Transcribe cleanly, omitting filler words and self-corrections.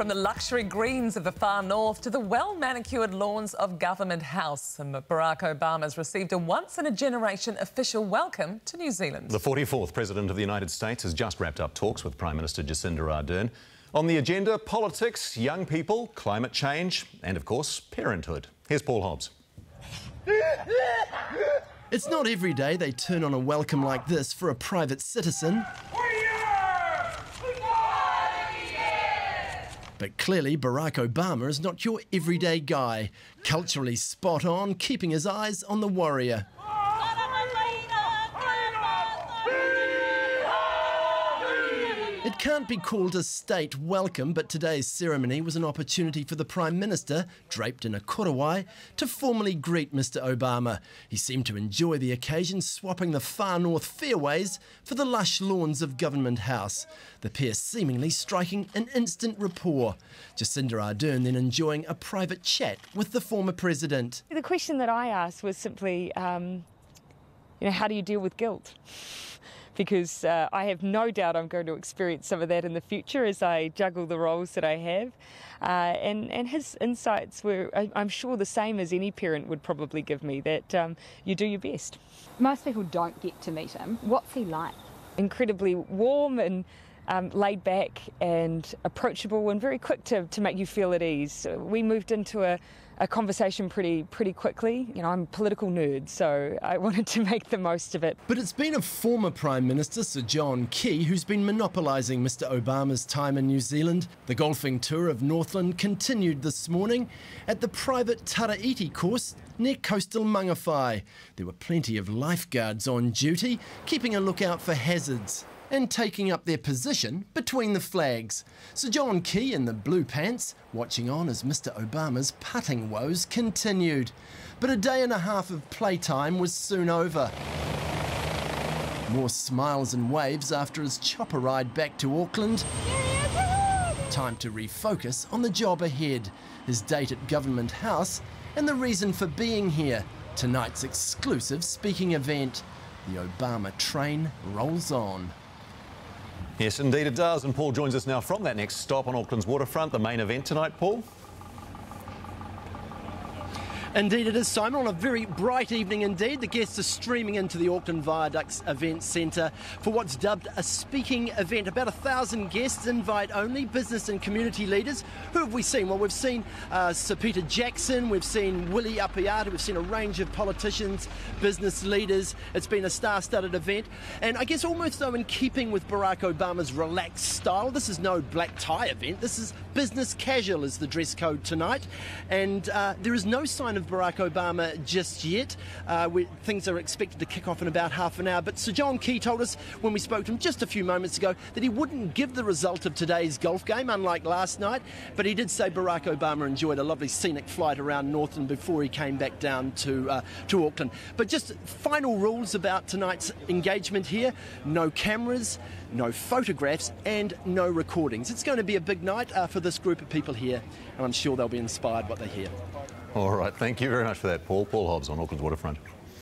From the luxury greens of the far north to the well-manicured lawns of Government House, Barack Obama has received a once-in-a-generation official welcome to New Zealand. The 44th President of the United States has just wrapped up talks with Prime Minister Jacinda Ardern. On the agenda, politics, young people, climate change and, of course, parenthood. Here's Paul Hobbs. It's not every day they turn on a welcome like this for a private citizen. But clearly, Barack Obama is not your everyday guy. Culturally spot on, keeping his eyes on the warrior. It can't be called a state welcome, but today's ceremony was an opportunity for the Prime Minister, draped in a korowai, to formally greet Mr. Obama. He seemed to enjoy the occasion, swapping the far north fairways for the lush lawns of Government House, the pair seemingly striking an instant rapport. Jacinda Ardern then enjoying a private chat with the former president. The question that I asked was simply, how do you deal with guilt? Because I have no doubt I'm going to experience some of that in the future as I juggle the roles that I have. And his insights were, I'm sure, the same as any parent would probably give me, that you do your best. Most people don't get to meet him. What's he like? Incredibly warm and laid back and approachable and very quick to make you feel at ease. We moved into a conversation pretty quickly. You know, I'm a political nerd, so I wanted to make the most of it. But it's been a former Prime Minister, Sir John Key, who's been monopolising Mr Obama's time in New Zealand. The golfing tour of Northland continued this morning at the private Tara Iti course near coastal Mangawhai. There were plenty of lifeguards on duty, keeping a lookout for hazards and taking up their position between the flags. Sir John Key in the blue pants, watching on as Mr Obama's putting woes continued. But a day and a half of playtime was soon over. More smiles and waves after his chopper ride back to Auckland. Time to refocus on the job ahead, his date at Government House and the reason for being here, tonight's exclusive speaking event. The Obama train rolls on. Yes, indeed it does. And Paul joins us now from that next stop on Auckland's waterfront, the main event tonight, Paul. Indeed it is, Simon, on a very bright evening indeed. The guests are streaming into the Auckland Viaducts Event Centre for what's dubbed a speaking event. About 1,000 guests, invite only, business and community leaders. Who have we seen? Well, we've seen Sir Peter Jackson, we've seen Willie Apiata, we've seen a range of politicians, business leaders. It's been a star-studded event. And I guess almost though in keeping with Barack Obama's relaxed style, this is no black tie event. This is business casual is the dress code tonight. And there is no sign of Barack Obama just yet. Things are expected to kick off in about half an hour, but Sir John Key told us when we spoke to him just a few moments ago that he wouldn't give the result of today's golf game, unlike last night, but he did say Barack Obama enjoyed a lovely scenic flight around Northland before he came back down to Auckland. But just final rules about tonight's engagement here: no cameras, no photographs and no recordings. It's going to be a big night for this group of people here, and I'm sure they'll be inspired by what they hear. All right, thank you very much for that, Paul. Paul Hobbs on Auckland's waterfront.